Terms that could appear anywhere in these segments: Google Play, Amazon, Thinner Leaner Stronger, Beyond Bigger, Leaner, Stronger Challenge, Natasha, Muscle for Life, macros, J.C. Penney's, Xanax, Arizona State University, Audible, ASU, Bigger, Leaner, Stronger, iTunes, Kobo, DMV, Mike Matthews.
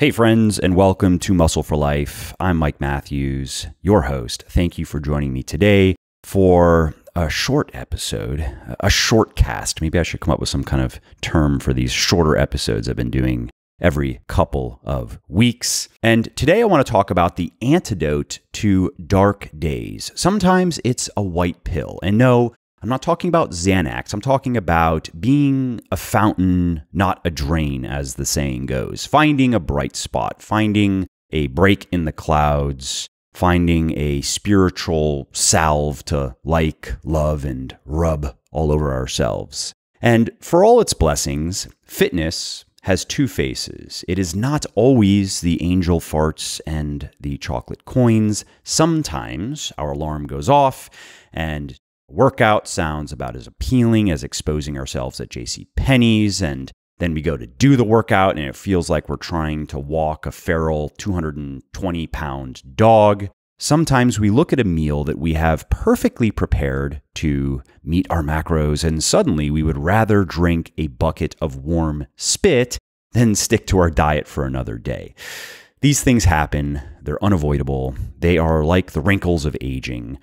Hey friends, and welcome to Muscle for Life. I'm Mike Matthews, your host. Thank you for joining me today for a short episode, a short cast. Maybe I should come up with some kind of term for these shorter episodes I've been doing every couple of weeks. And today I want to talk about the antidote to dark days. Sometimes it's a white pill. And no, I'm not talking about Xanax. I'm talking about being a fountain, not a drain, as the saying goes. Finding a bright spot, finding a break in the clouds, finding a spiritual salve to like, love, and rub all over ourselves. And for all its blessings, fitness has two faces. It is not always the angel farts and the chocolate coins. Sometimes our alarm goes off and workout sounds about as appealing as exposing ourselves at J.C. Penney's, and then we go to do the workout, and it feels like we're trying to walk a feral 220-pound dog. Sometimes we look at a meal that we have perfectly prepared to meet our macros, and suddenly we would rather drink a bucket of warm spit than stick to our diet for another day. These things happen. They're unavoidable. They are like the wrinkles of aging.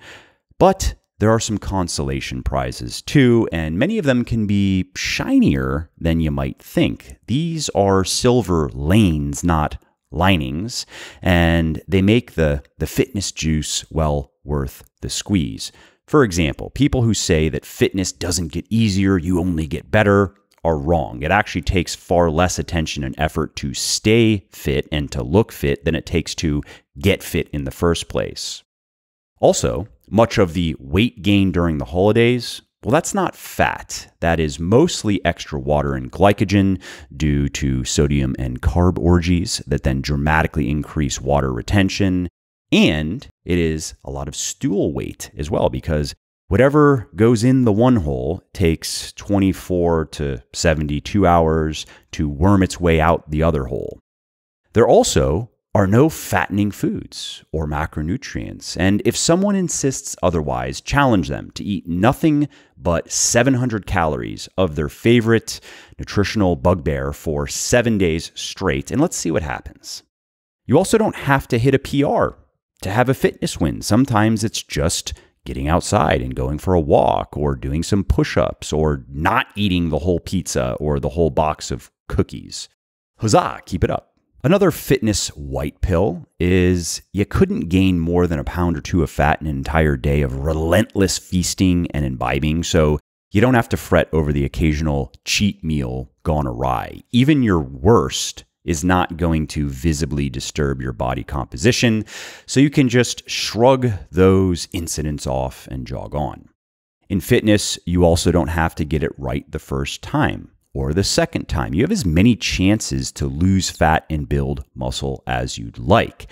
But there are some consolation prizes too, and many of them can be shinier than you might think. These are silver lanes, not linings, and they make the fitness juice well worth the squeeze. For example, people who say that fitness doesn't get easier, you only get better, are wrong. It actually takes far less attention and effort to stay fit and to look fit than it takes to get fit in the first place. Also, much of the weight gain during the holidays, well, that's not fat. That is mostly extra water and glycogen due to sodium and carb orgies that then dramatically increase water retention. And it is a lot of stool weight as well, because whatever goes in the one hole takes 24 to 72 hours to worm its way out the other hole. They're also are no fattening foods or macronutrients. And if someone insists otherwise, challenge them to eat nothing but 700 calories of their favorite nutritional bugbear for 7 days straight, and let's see what happens. You also don't have to hit a PR to have a fitness win. Sometimes it's just getting outside and going for a walk or doing some push-ups or not eating the whole pizza or the whole box of cookies. Huzzah, keep it up. Another fitness white pill is you couldn't gain more than a pound or two of fat in an entire day of relentless feasting and imbibing, so you don't have to fret over the occasional cheat meal gone awry. Even your worst is not going to visibly disturb your body composition, so you can just shrug those incidents off and jog on. In fitness, you also don't have to get it right the first time or the second time. You have as many chances to lose fat and build muscle as you'd like.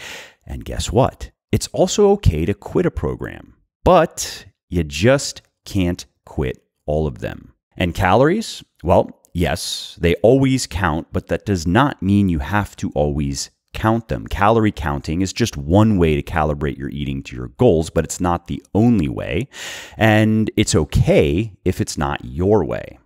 And guess what? It's also okay to quit a program, but you just can't quit all of them. And calories? Well, yes, they always count, but that does not mean you have to always count them. Calorie counting is just one way to calibrate your eating to your goals, but it's not the only way. And it's okay if it's not your way.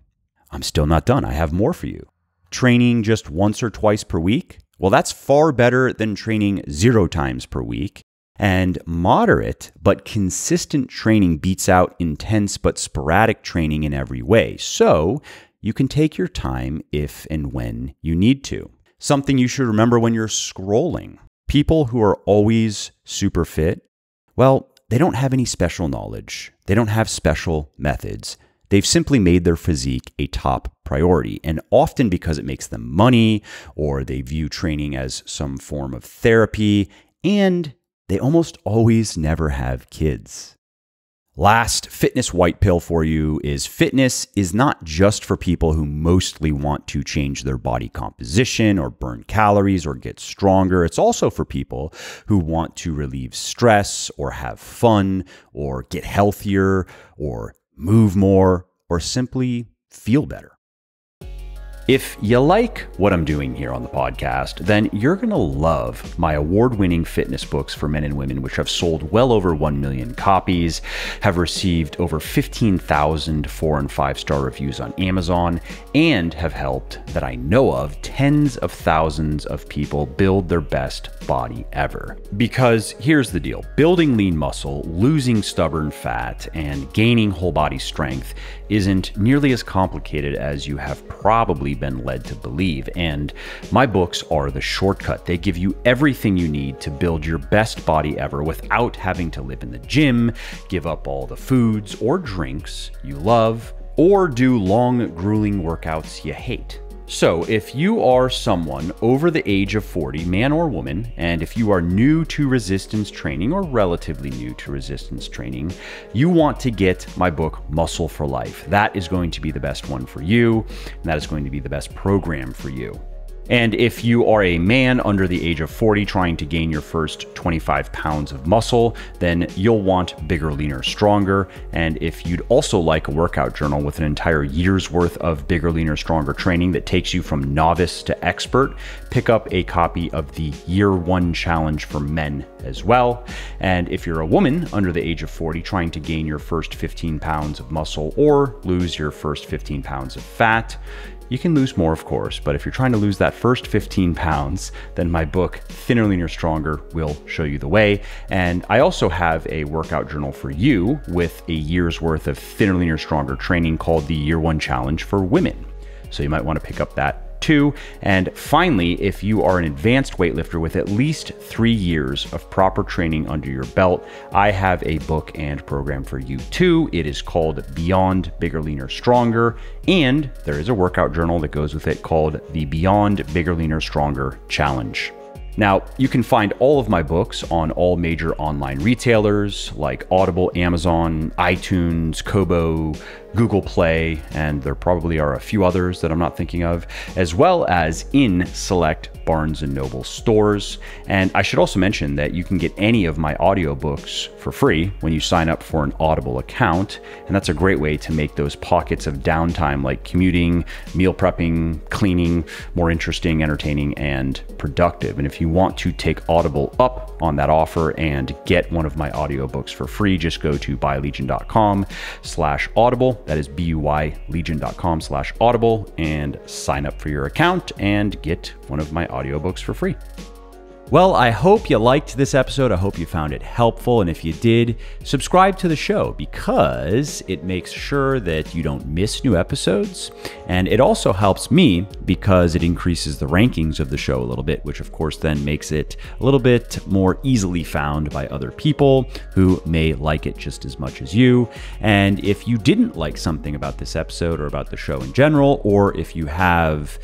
I'm still not done. I have more for you. Training just once or twice per week? Well, that's far better than training 0 times per week. And moderate but consistent training beats out intense but sporadic training in every way. So you can take your time if and when you need to. Something you should remember when you're scrolling. People who are always super fit, well, they don't have any special knowledge. They don't have special methods. They've simply made their physique a top priority, and often because it makes them money, or they view training as some form of therapy, and they almost always never have kids. Last fitness white pill for you is fitness is not just for people who mostly want to change their body composition or burn calories or get stronger. It's also for people who want to relieve stress or have fun or get healthier or move more, or simply feel better. If you like what I'm doing here on the podcast, then you're going to love my award-winning fitness books for men and women, which have sold well over 1 million copies, have received over 15,000 4- and 5-star reviews on Amazon, and have helped, that I know of, tens of thousands of people build their best body ever. Because here's the deal, building lean muscle, losing stubborn fat, and gaining whole body strength isn't nearly as complicated as you have probably been led to believe. And my books are the shortcut. They give you everything you need to build your best body ever without having to live in the gym, give up all the foods or drinks you love, or do long, grueling workouts you hate. So if you are someone over the age of 40, man or woman, and if you are new to resistance training or relatively new to resistance training, you want to get my book, Muscle for Life. That is going to be the best one for you, and that is going to be the best program for you. And if you are a man under the age of 40 trying to gain your first 25 pounds of muscle, then you'll want Bigger, Leaner, Stronger. And if you'd also like a workout journal with an entire year's worth of Bigger, Leaner, Stronger training that takes you from novice to expert, pick up a copy of the Year 1 Challenge for Men as well. And if you're a woman under the age of 40 trying to gain your first 15 pounds of muscle or lose your first 15 pounds of fat, you can lose more, of course, but if you're trying to lose that first 15 pounds, then my book, Thinner, Leaner, Stronger, will show you the way. And I also have a workout journal for you with a year's worth of Thinner, Leaner, Stronger training called the Year 1 Challenge for Women. So you might want to pick up that too. And finally, if you are an advanced weightlifter with at least 3 years of proper training under your belt, I have a book and program for you too. It is called Beyond Bigger, Leaner, Stronger, and there is a workout journal that goes with it called the Beyond Bigger, Leaner, Stronger Challenge. Now, you can find all of my books on all major online retailers like Audible, Amazon, iTunes, Kobo, Google Play, and there probably are a few others that I'm not thinking of, as well as in select Barnes & Noble stores. And I should also mention that you can get any of my audiobooks for free when you sign up for an Audible account. And that's a great way to make those pockets of downtime like commuting, meal prepping, cleaning, more interesting, entertaining, and productive. And if you want to take Audible up on that offer and get one of my audiobooks for free, just go to buylegion.com/audible. That is buylegion.com/audible and sign up for your account and get one of my audiobooks for free. Well, I hope you liked this episode. I hope you found it helpful. And if you did, subscribe to the show because it makes sure that you don't miss new episodes. And it also helps me because it increases the rankings of the show a little bit, which of course then makes it a little bit more easily found by other people who may like it just as much as you. And if you didn't like something about this episode or about the show in general, or if you have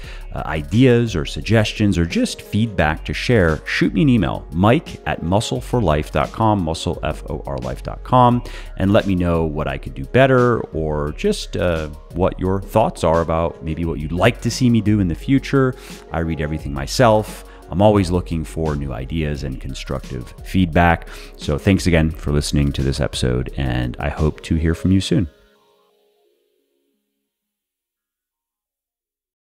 ideas or suggestions or just feedback to share, shoot me an email, mike@muscleforlife.com, muscleforlife.com, and let me know what I could do better or just what your thoughts are about maybe what you'd like to see me do in the future. I read everything myself. I'm always looking for new ideas and constructive feedback. So thanks again for listening to this episode, and I hope to hear from you soon.